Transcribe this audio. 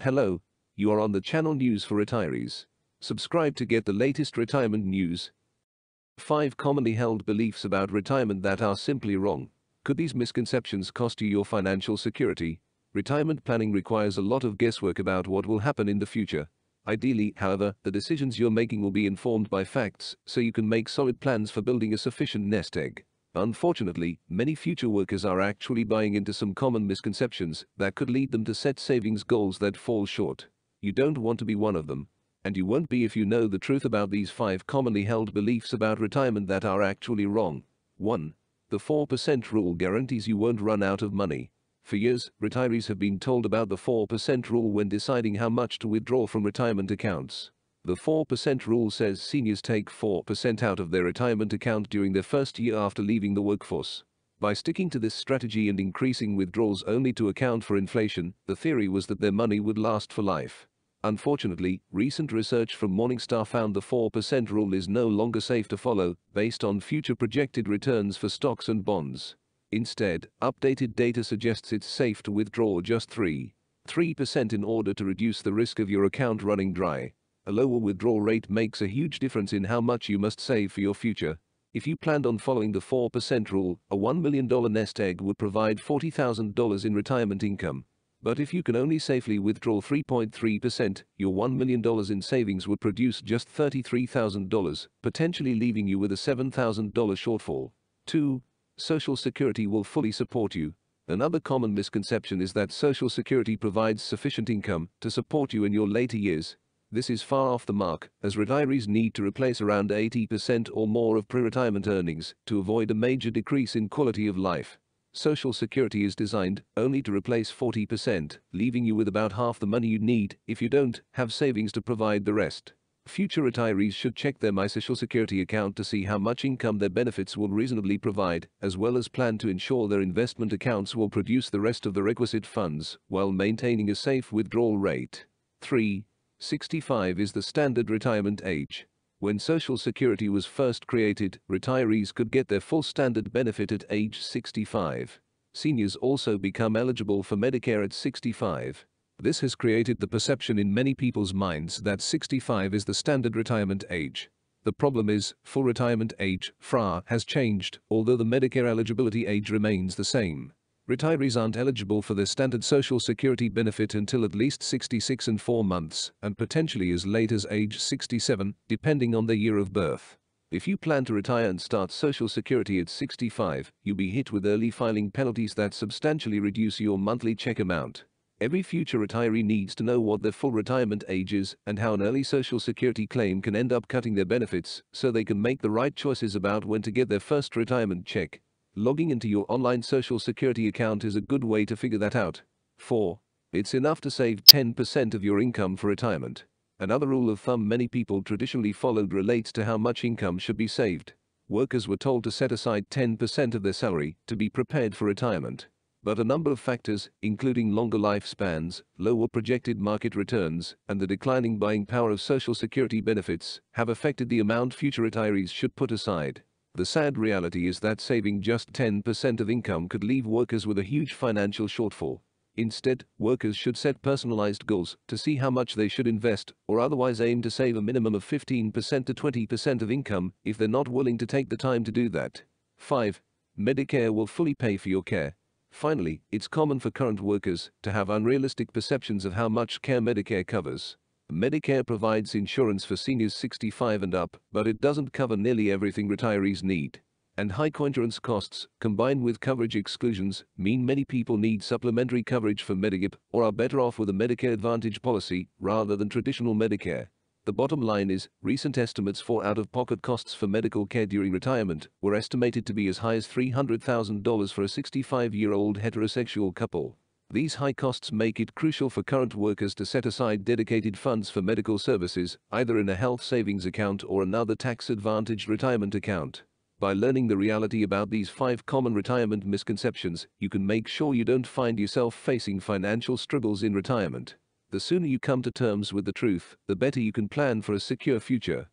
Hello, you are on the channel News for Retirees. Subscribe to get the latest retirement news. 5 commonly held beliefs about retirement that are simply wrong. Could these misconceptions cost you your financial security? Retirement planning requires a lot of guesswork about what will happen in the future. Ideally, however, the decisions you're making will be informed by facts, so you can make solid plans for building a sufficient nest egg. Unfortunately, many future workers are actually buying into some common misconceptions that could lead them to set savings goals that fall short. You don't want to be one of them, and you won't be if you know the truth about these 5 commonly held beliefs about retirement that are actually wrong. 1. The 4% rule guarantees you won't run out of money. For years, retirees have been told about the 4% rule when deciding how much to withdraw from retirement accounts. The 4% rule says seniors take 4% out of their retirement account during their first year after leaving the workforce. By sticking to this strategy and increasing withdrawals only to account for inflation, the theory was that their money would last for life. Unfortunately, recent research from Morningstar found the 4% rule is no longer safe to follow, based on future projected returns for stocks and bonds. Instead, updated data suggests it's safe to withdraw just 3% in order to reduce the risk of your account running dry. A lower withdrawal rate makes a huge difference in how much you must save for your future. If you planned on following the 4% rule, a $1 million nest egg would provide $40,000 in retirement income. But if you can only safely withdraw 3.3%, your $1 million in savings would produce just $33,000, potentially leaving you with a $7,000 shortfall. 2. Social Security will fully support you. Another common misconception is that Social Security provides sufficient income to support you in your later years. This is far off the mark, as retirees need to replace around 80% or more of pre-retirement earnings to avoid a major decrease in quality of life. Social Security is designed only to replace 40%, leaving you with about half the money you need if you don't have savings to provide the rest. Future retirees should check their My Social Security account to see how much income their benefits will reasonably provide, as well as plan to ensure their investment accounts will produce the rest of the requisite funds while maintaining a safe withdrawal rate. 3. 65 is the standard retirement age. When Social Security was first created, retirees could get their full standard benefit at age 65. Seniors also become eligible for Medicare at 65. This has created the perception in many people's minds that 65 is the standard retirement age. The problem is, full retirement age (FRA) has changed, although the Medicare eligibility age remains the same. Retirees aren't eligible for their standard Social Security benefit until at least 66 and 4 months, and potentially as late as age 67, depending on their year of birth. If you plan to retire and start Social Security at 65, you'll be hit with early filing penalties that substantially reduce your monthly check amount. Every future retiree needs to know what their full retirement age is and how an early Social Security claim can end up cutting their benefits, so they can make the right choices about when to get their first retirement check. Logging into your online Social Security account is a good way to figure that out. 4. It's enough to save 10% of your income for retirement. Another rule of thumb many people traditionally followed relates to how much income should be saved. Workers were told to set aside 10% of their salary to be prepared for retirement. But a number of factors, including longer lifespans, lower projected market returns, and the declining buying power of Social Security benefits, have affected the amount future retirees should put aside. The sad reality is that saving just 10% of income could leave workers with a huge financial shortfall. Instead, workers should set personalized goals to see how much they should invest, or otherwise aim to save a minimum of 15% to 20% of income if they're not willing to take the time to do that. 5. Medicare will fully pay for your care. Finally, it's common for current workers to have unrealistic perceptions of how much care Medicare covers. Medicare provides insurance for seniors 65 and up, but it doesn't cover nearly everything retirees need. And high coinsurance costs, combined with coverage exclusions, mean many people need supplementary coverage for Medigap or are better off with a Medicare Advantage policy rather than traditional Medicare. The bottom line is, recent estimates for out-of-pocket costs for medical care during retirement were estimated to be as high as $300,000 for a 65-year-old heterosexual couple. These high costs make it crucial for current workers to set aside dedicated funds for medical services, either in a health savings account or another tax-advantaged retirement account. By learning the reality about these 5 common retirement misconceptions, you can make sure you don't find yourself facing financial struggles in retirement. The sooner you come to terms with the truth, the better you can plan for a secure future.